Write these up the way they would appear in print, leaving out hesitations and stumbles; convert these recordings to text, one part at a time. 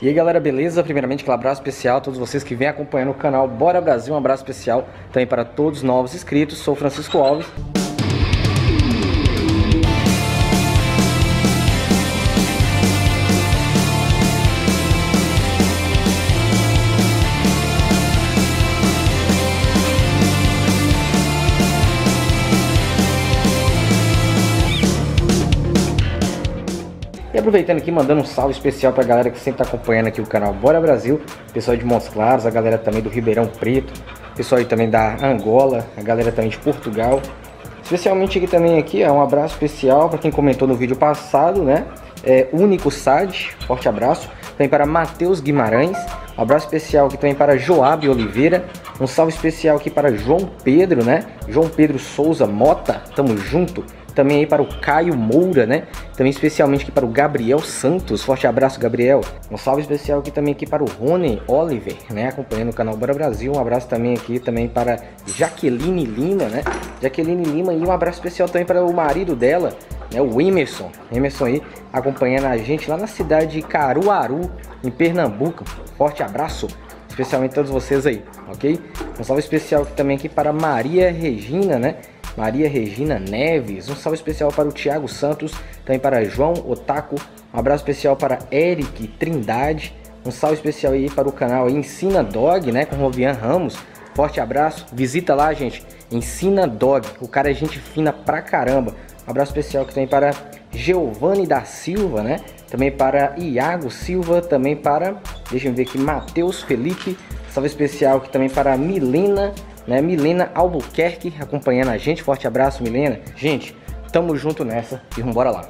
E aí galera, beleza? Primeiramente, aquele abraço especial a todos vocês que vêm acompanhando o canal Bora Brasil. Um abraço especial também para todos os novos inscritos. Sou Francisco Alves. Aproveitando aqui, mandando um salve especial pra galera que sempre tá acompanhando aqui o canal Bora Brasil, pessoal de Montes Claros, a galera também do Ribeirão Preto, pessoal aí também da Angola, a galera também de Portugal. Especialmente aqui também aqui, ó, um abraço especial para quem comentou no vídeo passado, né? Único Sad, forte abraço. Também para Matheus Guimarães, um abraço especial aqui também para Joabe Oliveira, um salve especial aqui para João Pedro, né? João Pedro Souza Mota, tamo junto. Também aí para o Caio Moura, né? Também especialmente aqui para o Gabriel Santos. Forte abraço, Gabriel. Um salve especial aqui também aqui para o Rony Oliver, né? Acompanhando o canal Bora Brasil. Um abraço também aqui também para Jaqueline Lima, né? Jaqueline Lima, e um abraço especial também para o marido dela, né? O Emerson. Emerson aí acompanhando a gente lá na cidade de Caruaru, em Pernambuco. Forte abraço. Especialmente a todos vocês aí, ok? Um salve especial aqui também aqui para Maria Regina, né? Maria Regina Neves, um salve especial para o Tiago Santos, também para João Otaku, um abraço especial para Eric Trindade, um salve especial aí para o canal Ensina Dog, né, com Rovian Ramos, forte abraço, visita lá, gente, Ensina Dog, o cara é gente fina pra caramba, um abraço especial que tem para Giovanni da Silva, né, também para Iago Silva, também para, deixa eu ver aqui, Matheus Felipe, salve especial que também para Milena, né? Milena Albuquerque acompanhando a gente, forte abraço, Milena. Gente, tamo junto nessa e vambora lá.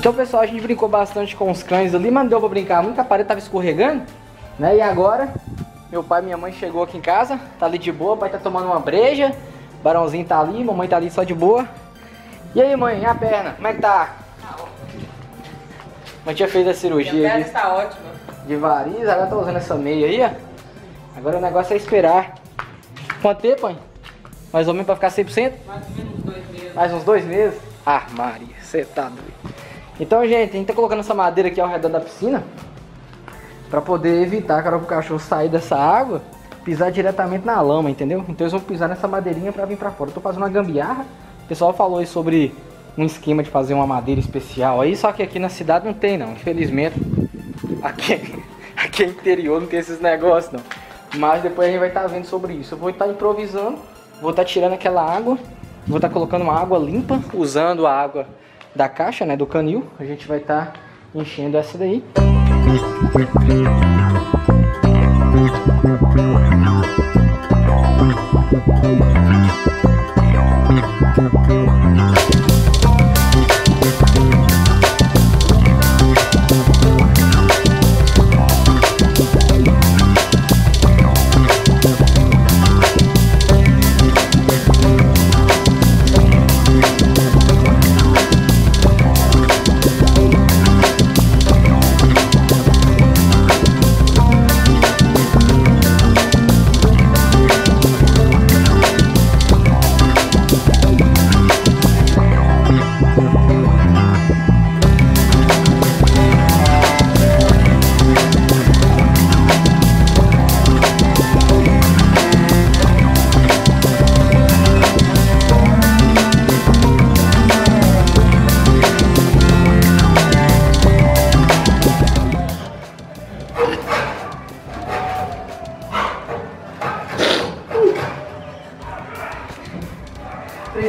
Então, pessoal, a gente brincou bastante com os cães ali, mas não deu pra brincar muito, a parede tava escorregando, né? E agora, meu pai e minha mãe chegou aqui em casa, tá ali de boa, o pai tá tomando uma breja, o Barãozinho tá ali, mamãe tá ali só de boa. E aí, mãe, minha perna, como é que tá? Tá ótimo. Mãe tinha feito a cirurgia. Minha perna está ótima. De variz, agora tá usando essa meia aí, ó. Agora o negócio é esperar. Quanto tempo, mãe? Mais ou menos pra ficar 100%? Mais ou menos uns 2 meses. Mais uns 2 meses? Ah, Maria, você tá doido. Então, gente, a gente tá colocando essa madeira aqui ao redor da piscina pra poder evitar, cara, que o cachorro sair dessa água, pisar diretamente na lama, entendeu? Então eles vão pisar nessa madeirinha pra vir pra fora. Eu tô fazendo uma gambiarra. O pessoal falou aí sobre um esquema de fazer uma madeira especial aí, só que aqui na cidade não tem, não. Infelizmente, aqui é interior, não tem esses negócios, não. Mas depois a gente vai estar vendo sobre isso. Eu vou estar improvisando, vou estar tirando aquela água, vou estar colocando uma água limpa, usando a água da caixa, né, do canil. A gente vai estar enchendo essa daí.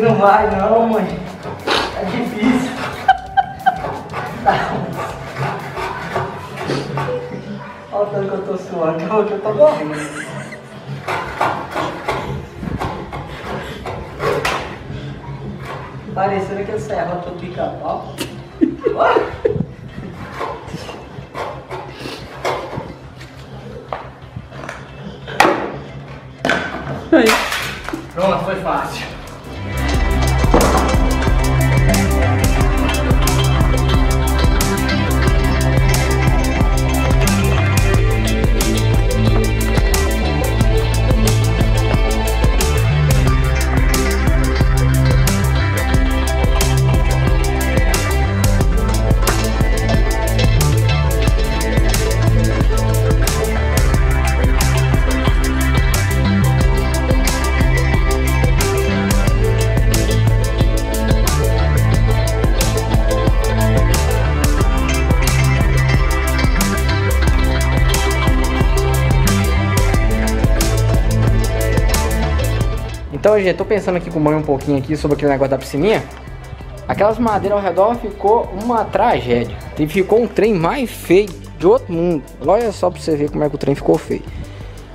Não vai não, mãe. É difícil. Olha o tanto que eu tô suando, que eu tô morrendo. Parecendo que eu saí agora pro pica-pau. Pronto, foi fácil. Então, gente, tô pensando aqui com o mãe um pouquinho aqui sobre aquele negócio da piscininha. Aquelas madeiras ao redor ficou uma tragédia. Ficou um trem mais feio de outro mundo. Olha só pra você ver como é que o trem ficou feio.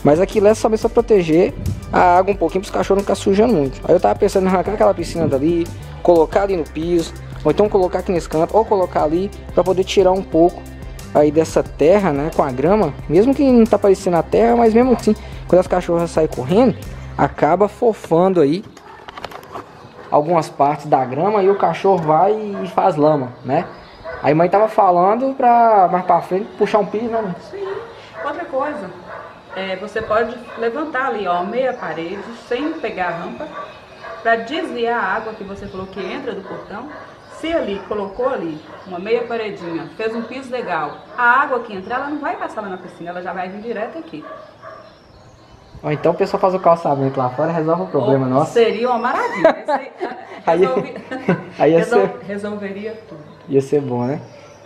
Mas aquilo é só pra proteger a água um pouquinho, pros cachorros não ficarem sujando muito. Aí eu tava pensando em arrancar aquela piscina dali, colocar ali no piso, ou então colocar aqui nesse canto, ou colocar ali pra poder tirar um pouco aí dessa terra, né, com a grama. Mesmo que não tá parecendo a terra, mas mesmo assim, quando as cachorras saem correndo, acaba fofando aí algumas partes da grama e o cachorro vai e faz lama, né? Aí mãe tava falando pra mais pra frente puxar um piso, né? Sim. Outra coisa, você pode levantar ali, ó, meia parede, sem pegar a rampa, pra desviar a água que você falou que entra do portão. Se ali, colocou ali uma meia paredinha, fez um piso legal, a água que entra, ela não vai passar lá na piscina, ela já vai vir direto aqui. Ou então o pessoal faz o calçamento lá fora e resolve o problema nosso. Seria uma maravilha. Aí resolveria tudo. Ia ser bom, né?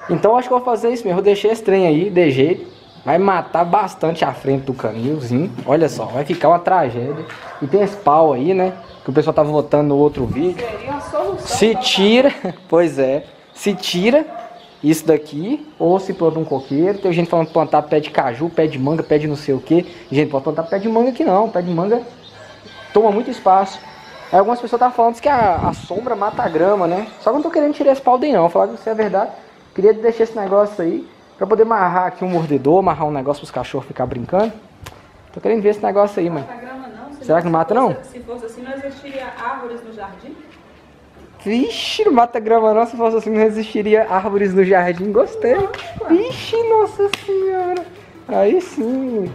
Então acho que eu vou fazer isso mesmo. Eu deixei esse trem aí, de jeito. Vai matar bastante a frente do canilzinho. Olha só, vai ficar uma tragédia. E tem esse pau aí, né? Que o pessoal tava votando no outro vídeo. Seria uma solução. Se tira, pois é. Se tira isso daqui, ou se planta um coqueiro. Tem gente falando plantar pé de caju, pé de manga, pé de não sei o que. Gente, pode plantar pé de manga aqui não. Pé de manga toma muito espaço. Aí algumas pessoas estavam falando que a sombra mata a grama, né? Só que eu não tô querendo tirar esse pau daí não, falar que isso é verdade. Queria deixar esse negócio aí pra poder amarrar aqui um mordedor, amarrar um negócio pros cachorros ficar brincando. Tô querendo ver esse negócio aí, mano. Não mata grama não? Será que não mata não? Se fosse assim, não existiria árvores no jardim? Vixe, não mata grama não, se fosse assim não existiria árvores no jardim, gostei. Vixe, nossa senhora. Aí sim.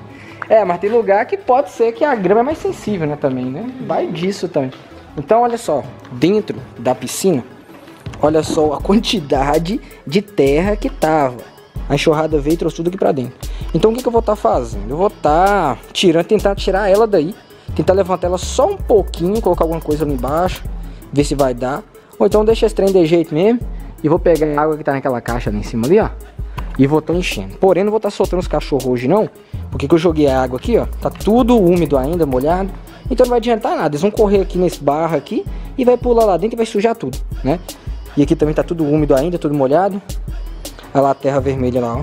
É, mas tem lugar que pode ser que a grama é mais sensível, né, também, né? Vai disso também. Então, olha só, dentro da piscina, olha só a quantidade de terra que tava. A enxurrada veio e trouxe tudo aqui pra dentro. Então, o que eu vou estar fazendo? Eu vou estar tirando, tentar tirar ela daí, tentar levantar ela só um pouquinho, colocar alguma coisa ali embaixo, ver se vai dar. Ou então deixa esse trem de jeito mesmo e vou pegar a água que tá naquela caixa ali em cima ali, ó. E vou estar enchendo. Porém, não vou estar soltando os cachorros hoje não, porque que eu joguei a água aqui, ó. Tá tudo úmido ainda, molhado. Então não vai adiantar nada. Eles vão correr aqui nesse barro aqui e vai pular lá dentro e vai sujar tudo, né? E aqui também tá tudo úmido ainda, tudo molhado. Olha lá a terra vermelha lá, ó.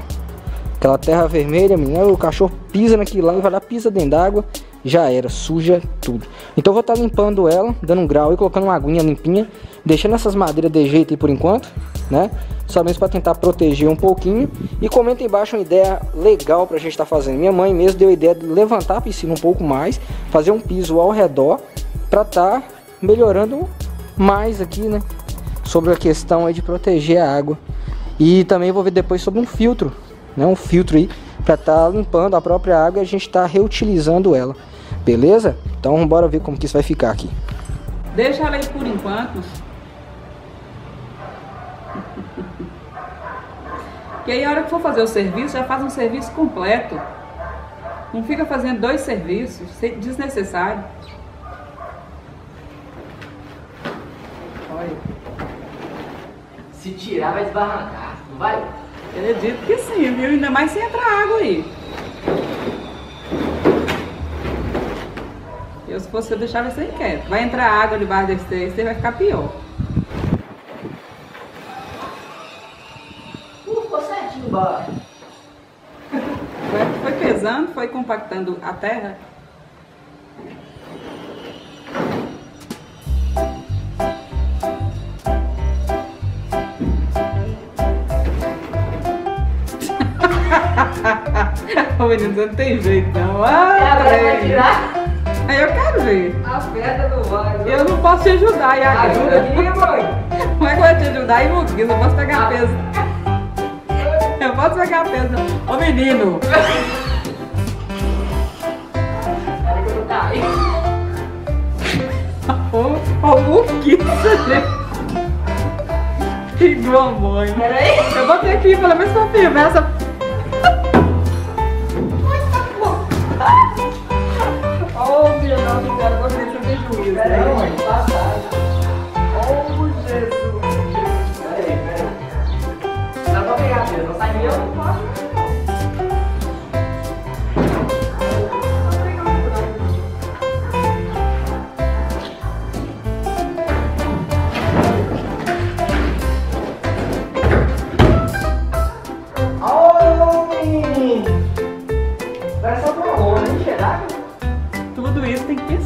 Aquela terra vermelha, menina, o cachorro pisa naquilo lá e vai lá, pisa dentro d'água. Já era, suja tudo. Então eu vou estar limpando ela, dando um grau e colocando uma aguinha limpinha, deixando essas madeiras de jeito aí por enquanto, né? Só mesmo para tentar proteger um pouquinho. E comenta aí embaixo uma ideia legal pra gente estar fazendo. Minha mãe mesmo deu a ideia de levantar a piscina um pouco mais, fazer um piso ao redor para estar melhorando mais aqui, né? Sobre a questão aí de proteger a água. E também vou ver depois sobre um filtro, né? Um filtro aí para estar limpando a própria água e a gente tá reutilizando ela. Beleza? Então bora ver como que isso vai ficar aqui. Deixa ela aí por enquanto. Porque aí a hora que for fazer o serviço, já faz um serviço completo. Não fica fazendo dois serviços, desnecessário. Olha. Se tirar vai esbarrancar, não vai? Eu acredito que sim, viu? Ainda mais se entrar água aí. Eu, se você deixar, vai ser inquieto. Vai entrar água debaixo desse trem, você vai ficar pior. Ficou certinho, bora. Foi pesando, foi compactando a terra. Ô menino, você não tem jeito não. Eu quero ver. A pedra não vai. Não. Eu não posso te ajudar, Iago. Ajuda aqui, mãe. Como é que eu vou te ajudar? Eu não posso pegar peso. Eu posso pegar peso. Ô, menino. Ô, que igual a mãe. Peraí. Eu botei aqui, pelo menos pra firmar essa...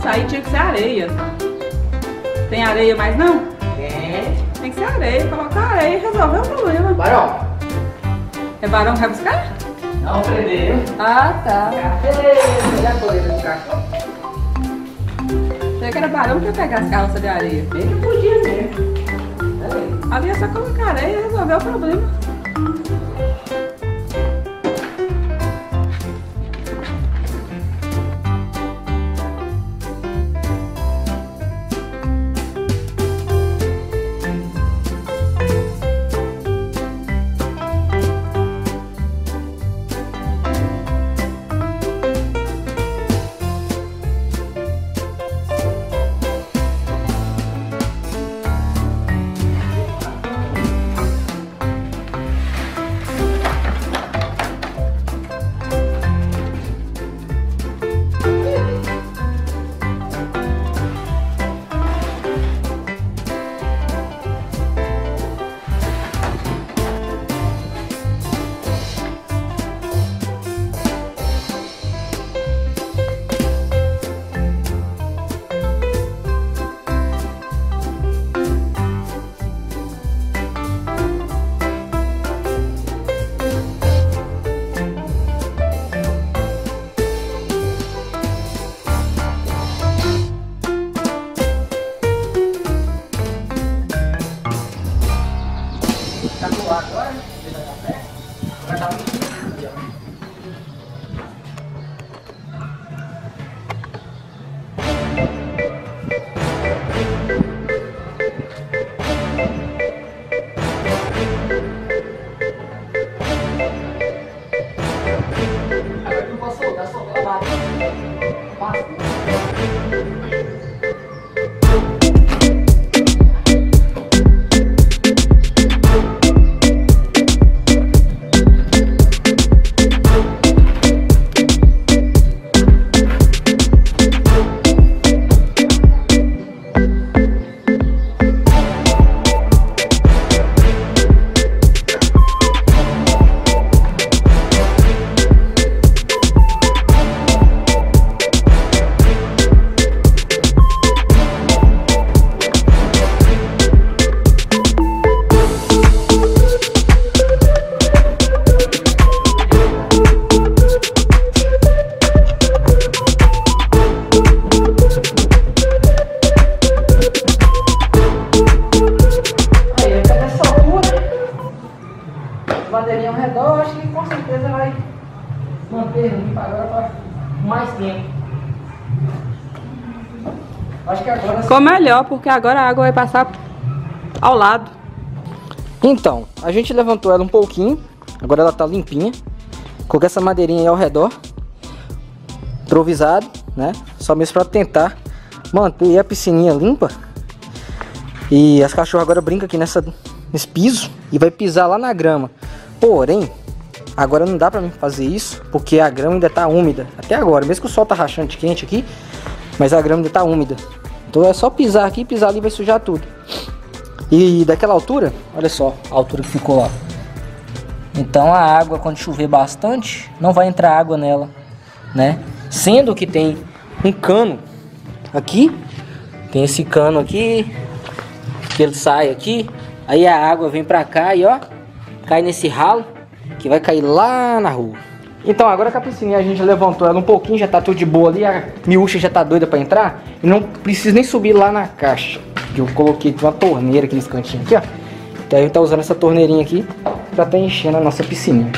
Aí tinha que ser areia. Tem areia mais não? Tem que ser areia, colocar areia e resolver o problema. Barão! É barão que vai buscar? Não, prender. Ah, tá. Achei que era barão que ia pegar as calças de areia. Ele não podia ver. Ali é só colocar areia e resolver o problema. vereador, acho que com certeza vai manter o limpo agora para mais tempo. Acho que agora... Ficou melhor, porque agora a água vai passar ao lado. Então, a gente levantou ela um pouquinho, agora ela tá limpinha. Coloquei essa madeirinha aí ao redor, improvisado, né? Só mesmo para tentar manter a piscininha limpa. E as cachorras agora brincam aqui nesse piso e vai pisar lá na grama. Porém, agora não dá pra mim fazer isso, porque a grama ainda tá úmida. Até agora, mesmo que o sol tá rachando de quente aqui, mas a grama ainda tá úmida. Então é só pisar aqui, pisar ali vai sujar tudo. E daquela altura, olha só a altura que ficou lá. Então a água, quando chover bastante, não vai entrar água nela, né? Sendo que tem um cano aqui, tem esse cano aqui, que ele sai aqui, aí a água vem pra cá e ó, cai nesse ralo, que vai cair lá na rua. Então agora que a piscininha a gente levantou ela um pouquinho, já tá tudo de boa ali, a miúcha já tá doida pra entrar, e não precisa nem subir lá na caixa, que eu coloquei uma torneira aqui nesse cantinho aqui, ó. Então a gente tá usando essa torneirinha aqui, pra tá enchendo a nossa piscininha.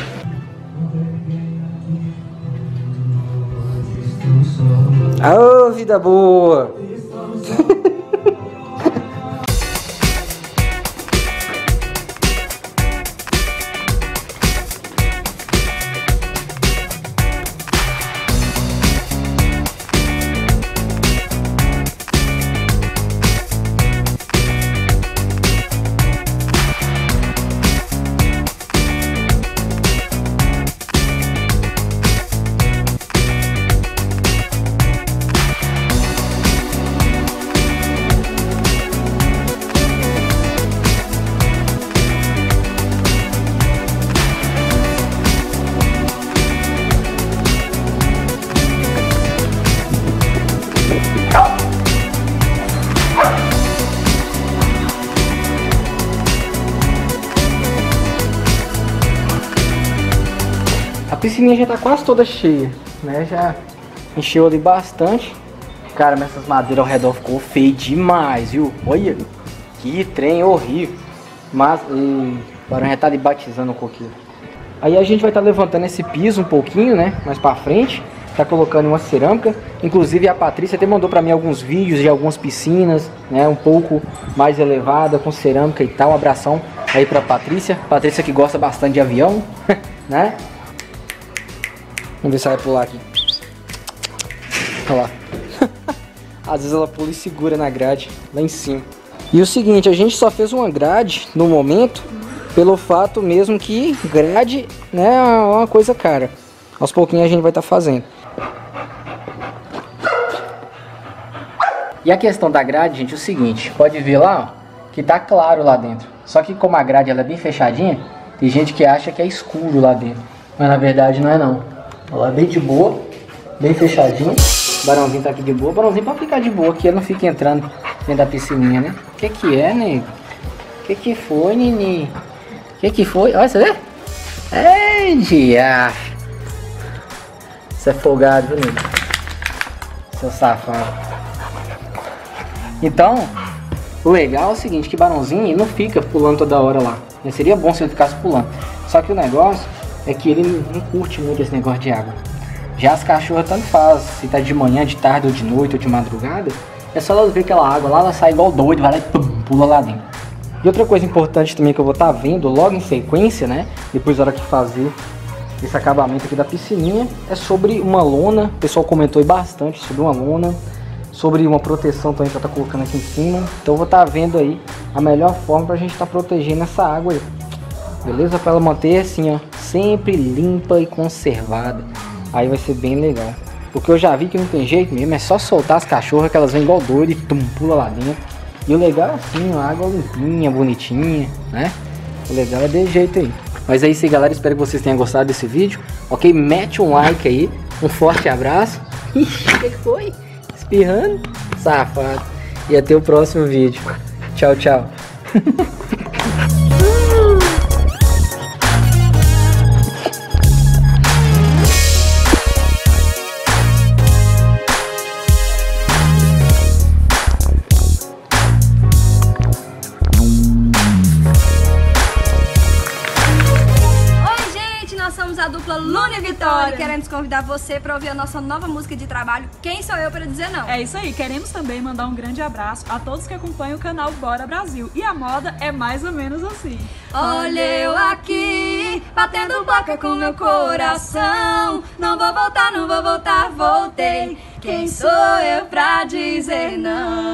Ô, vida boa! A piscininha já tá quase toda cheia, né? Já encheu ali bastante. Cara, mas essas madeiras ao redor ficou feio demais, viu? Olha, que trem horrível. Mas o Barão já tá ali batizando um pouquinho. Aí a gente vai estar levantando esse piso um pouquinho, né? Mais pra frente. Tá colocando uma cerâmica. Inclusive a Patrícia até mandou pra mim alguns vídeos de algumas piscinas, né? Um pouco mais elevada, com cerâmica e tal. Um abração aí pra Patrícia. Patrícia que gosta bastante de avião, né? Vamos ver se ela vai pular aqui. Olha lá. Às vezes ela pula e segura na grade, lá em cima. E o seguinte, a gente só fez uma grade no momento, pelo fato mesmo que grade, né, é uma coisa cara. Aos pouquinhos a gente vai estar fazendo. E a questão da grade, gente, é o seguinte. Pode ver lá, ó, que tá claro lá dentro. Só que como a grade ela é bem fechadinha, tem gente que acha que é escuro lá dentro. Mas na verdade não é não. Olha lá, bem de boa, bem fechadinho. O Barãozinho tá aqui de boa. O Barãozinho pode ficar de boa, que ele não fica entrando dentro da piscininha, né? Que é, nego? Que foi, Nini? Que foi? Olha, você vê? É, dia! Você é folgado, viu, nego? Seu safado. Então, o legal é o seguinte, que o Barãozinho não fica pulando toda hora lá. Seria bom se ele ficasse pulando. Só que o negócio... é que ele não curte muito esse negócio de água. Já as cachorras tanto faz, se tá de manhã, de tarde, ou de noite, ou de madrugada, é só elas verem aquela água lá, ela sai igual doido, vai lá e pum, pula lá dentro. E outra coisa importante também que eu vou estar vendo logo em sequência, né, depois da hora que fazer esse acabamento aqui da piscininha, é sobre uma lona. O pessoal comentou aí bastante sobre uma lona, sobre uma proteção também que eu tô colocando aqui em cima. Então eu vou estar vendo aí a melhor forma pra gente estar protegendo essa água aí. Beleza? Pra ela manter assim, ó, sempre limpa e conservada. Aí vai ser bem legal. Porque eu já vi que não tem jeito mesmo, é só soltar as cachorras que elas vêm igual doido e tum, pula lá dentro. E o legal é assim, a água limpinha, bonitinha, né? O legal é desse jeito aí. Mas é isso aí, galera, espero que vocês tenham gostado desse vídeo. Ok? Mete um like aí, um forte abraço. Ixi, o que foi? Espirrando? Safado. E até o próximo vídeo. Tchau, tchau. convidamos a dupla Luna e Vitória. Queremos convidar você para ouvir a nossa nova música de trabalho, Quem Sou Eu Pra Dizer Não. É isso aí, queremos também mandar um grande abraço a todos que acompanham o canal Bora Brasil. E a moda é mais ou menos assim. Olha eu aqui, batendo boca com meu coração. Não vou voltar, voltei. Quem sou eu pra dizer não?